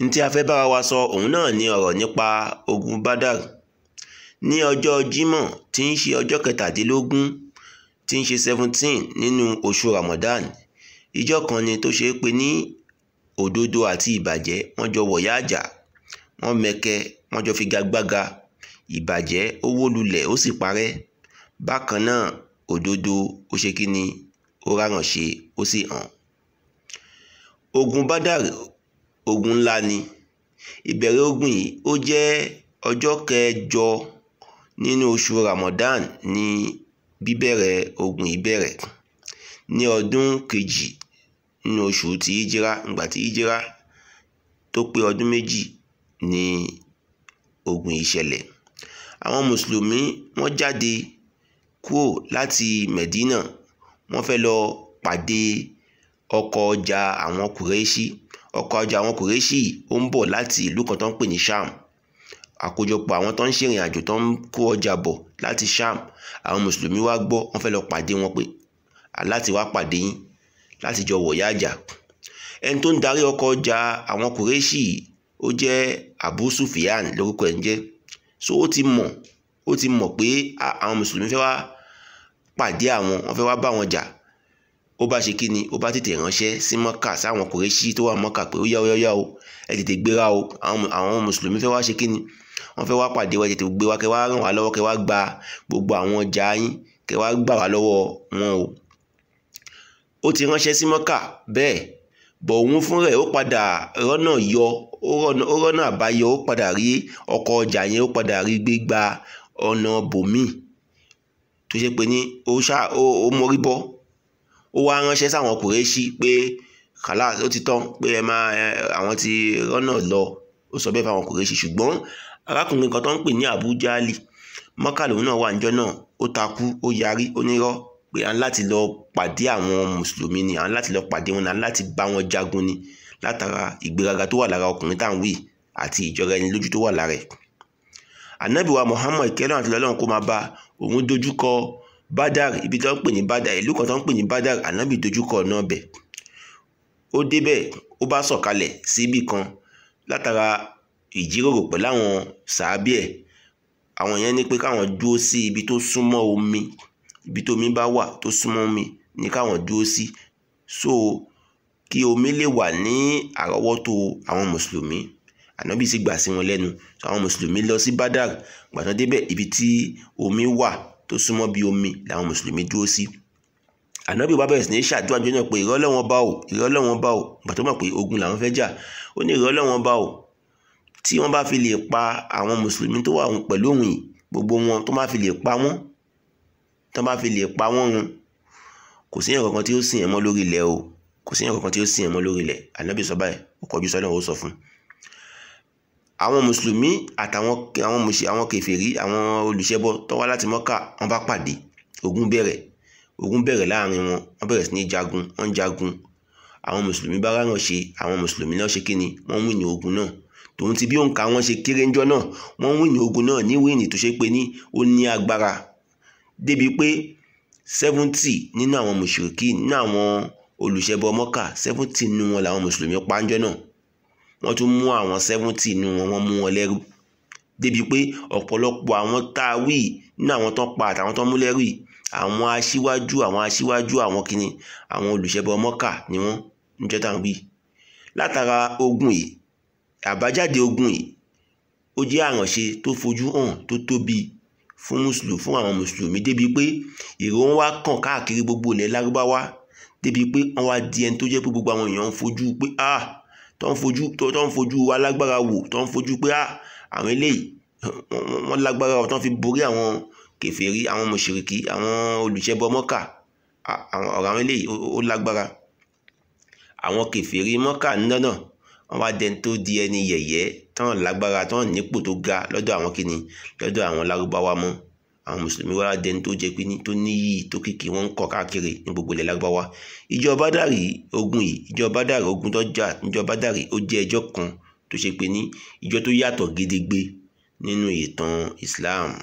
Ntí a fẹ́ bára wa sọ òun náà ni ọ̀rọ̀ nípa ogun Badar. Ní ọjọ́ Jímọ̀ tí ń ṣe ọjọ́ 17 tí ń ṣe 17 nínú oṣù Ramadan. Ìjọ kan ni tó ṣe pé ní òdodo àti ìbàjẹ́ wọ́n jọ wọ̀yáàjà. Wọ́n mẹkẹ, wọ́n jọ figagbága. Ìbàjẹ́ ó wó lulẹ̀ ó sì parẹ́. Bákan náà òdodo ó ṣe kíni ó rárànṣe ó sì hàn. Ogun Badar ogun ńlá ni. Ìbẹ̀rẹ̀ ogun yìí ó jẹ́ ọjọ́ 8 nínú oṣù Ramadan ní bíbẹ̀rẹ̀ ogun ìbẹ̀rẹ̀ ní ọdún 2 nínú oṣù tí Hijira. Nígbà tí Hijira tó pé ọdún 2 ní ogun ìṣẹ̀lẹ̀. Àwọn Mùsùlùmí wọ́n jáde kúrò láti Medina, wọ́n fẹ́ lọ pàdé ọkọ̀ ọjà àwọn Kùrẹ́ṣì. Ọkọ̀ ọjà àwọn Kùrẹ́ṣì ó ń bọ̀ láti ìlú kan tó ń pè ní Sham. Àkójọpọ̀ àwọn tó ń ṣe ìrìn àjò tó ń kó ọjà bọ̀ láti Sham. Àwọn Mùsùlùmí wá gbọ́ wọ́n fẹ́ lọ pàdé wọn pé láti wá pàdé yín láti jọ wọ̀yáàjà. Ẹni tó ń darí ọkọ̀ ọjà àwọn Kùrẹ́ṣì ó jẹ́ Abu Sufyan lórúkọ ẹ̀ ń jẹ́. So ó ti mọ̀ pé àwọn Mùsùlùmí fẹ́ wá pàdé àwọn, wọ́n fẹ́ wá bá wọn jà. Ó bá ṣe kíni ó bá tètè ránṣẹ́ sí Mọ́kà sáwọn Kùrẹ́ṣì tó wà Mọ́kà pé ó yá ó yá o, ẹ tètè gbéra o, àwọn Mùsùlùmí fẹ́ wá ṣe kíni wọ́n fẹ́ wá pàdé wa, ẹ tètè gbé wa, kẹ́ wá ràn wá lọ́wọ́, kẹ́ wá gba gbogbo àwọn ọjà yín, kẹ́ wá gbà wá lọ́wọ́ wọn o. Ó ti ránṣẹ́ sí Mọ́kà bẹ́ẹ̀ bọ̀ òun fún rẹ̀ ó padà rọ́nà yọ, ó rọ́nà àbáyọ, ó padà rí ọkọ̀ ọjà yẹn, ó padà rí gbégbá ọ̀nà bòmíì tó ṣe pé ní ó mórí bọ́. Ó wá ránṣẹ́ sáwọn Kùrẹ́ṣì pé kàlá ó ti tán pé ẹ máa àwọn ti rọ́nà lọ. Ó sọ bẹ́ẹ̀ fáwọn Kùrẹ́ṣì ṣùgbọ́n arákùnrin kan tó ń pè ní Abu Jali Mọ́kà lòun náà wà níjọ́ náà. Ó takú, ó yarí, ó nírọ́ pé à ń láti lọ pàdé àwọn Mùsùlùmí ni, à ń láti lọ pàdé wọn ni, à ń láti bá wọn jagun ni látara ìgbéraga tó wà lára ọkùnrin tá à ń wí àti ìjọra ẹni lójú tó wà lára ẹ̀. Ànábì wa Muhammad kẹ́lọ́n àti lọ́lọ́run kó máa bá òun dojúkọ Badar, ibi tó ń pè ní Badar, ìlú kan tó ń pè ní Badar. Ànábì dojúkọ ọ̀nà bẹ̀, ó débẹ̀, ó bá sọ̀kalẹ̀ sí ibì kan látara ìjíròrò pẹ̀lú àwọn sàábì ẹ̀. Àwọn yẹn ní pé káwọn dúró sí ibi tó súnmọ́ omi, ibi tó omi bá wà tó súnmọ́ omi ní káwọn dúró sí, so kí omi lè wà ní àrọ́wọ́tó àwọn Mùsùlùmí. Ànábì sì gbà sí wọn lẹ́nu. So àwọn Mùsùlùmí lọ sí Badar, ìgbà tán débẹ̀ ibi tí omi wà tó súnmọ́ bí omi làwọn Mùsùlùmí dúró sí. Ànábì wá bẹ̀rẹ̀ sí ní ṣàdúrà jọ náà pé ìrọ́ Ọlọ́run Ọba o, ìrọ́ Ọlọ́run Ọba o. Ìgbà tó mọ̀ pé ogun làwọn fẹ́ jà, ó ní ìrọ́ Ọlọ́run Ọba o, tí wọ́n bá fi lè pa àwọn Mùsùlùmí tó wà pẹ̀lú òun yìí gbogbo wọn, tó bá fi lè pa wọ́n, tó bá fi lè pa wọ́n run, kò sí ẹ̀kọ̀kan tí ó sìn ẹ̀ mọ́ lórí ilẹ̀ o, kò sí ẹ̀kọ̀kan tí ó sìn ẹ̀ mọ́ lórí ilẹ̀. Ànábì sọ báyìí, ó kọjú sọ́lọ́ ó sọ fún àwọn Mùsùlùmí àtàwọn àwọn kèfèrí, àwọn olùṣẹbọ tó wá láti Mọ́kà. Wọ́n bá pàdé, ogun bẹ̀rẹ̀, ogun bẹ̀rẹ̀ láàrin wọn. Wọ́n bẹ̀rẹ̀ sí ní jagun, wọ́n jagun. Àwọn Mùsùlùmí bá ráràn ṣe, àwọn Mùsùlùmí náà ṣe kíni wọ́n win ogun náà. Tòun ti bí òǹkà wọn ṣe kéré ńjọ́ náà, wọ́n win ogun náà ní win tó ṣe pé ní ó ní agbára débi pé 70 nínú àwọn Mùṣírikí, nínú àwọn olùṣẹbọ Mọ́kà, 70 nínú wọn làwọn Mùsùlùmí pa ńjọ́ náà. Wọ́n tún mú àwọn 70 nínú wọn, wọ́n mú wọn lẹ́rú débi pé ọ̀pọ̀lọpọ̀ àwọn tá a wí nínú àwọn tó pa àtàwọn tó mú lẹ́rú yìí, àwọn aṣíwájú àwọn kíni àwọn olùṣẹbọ Mọ́kà ni wọ́n níjọ́ tá à ń wí. Látara ogun yìí, àbájáde ogun yìí ó jẹ́ àrànṣe tó fojú hàn tó tóbi fún Mùsùlùmí, fún àwọn Mùsùlùmí débi pé èrò ń wá kàn káàkiri gbogbo ilẹ̀ Lárúbáwá débi pé wọ́n wá di ẹni tó jẹ́ pé gbogbo àwọn èèyàn ń fojú pé tó ń fojú wa lágbára wò, tó ń fojú pé àwọn eléyìí wọ́n lágbára o, tó ń fi borí àwọn kèfèrí, àwọn Mùṣírikí, àwọn olùṣẹbọ Mọ́kà. Ọ̀rọ̀ àwọn eléyìí ó lágbára. Àwọn kèfèrí Mọ́kà náà wọ́n wá dẹni tó di ẹni yẹ̀yẹ́, tán lágbára, tán nípò tó ga lọ́dọ̀ àwọn kíni lọ́dọ̀ àwọn Lárúbáwá mọ́. Àwọn Mùsùlùmí wá dẹni tó jẹ́ pé ní tó níyì tó kìkì, wọ́n ń kọ́ káàkiri ní gbogbo ilẹ̀ Lárúbáwá. Ìjọ Badar ogun yìí, ìjọ Badar ogun tó jà níjọ Badar ó jẹ́ ẹjọ́ kan tó ṣe pé ní ìjọ tó yàtọ̀ gedegbe nínú ìtàn Islam.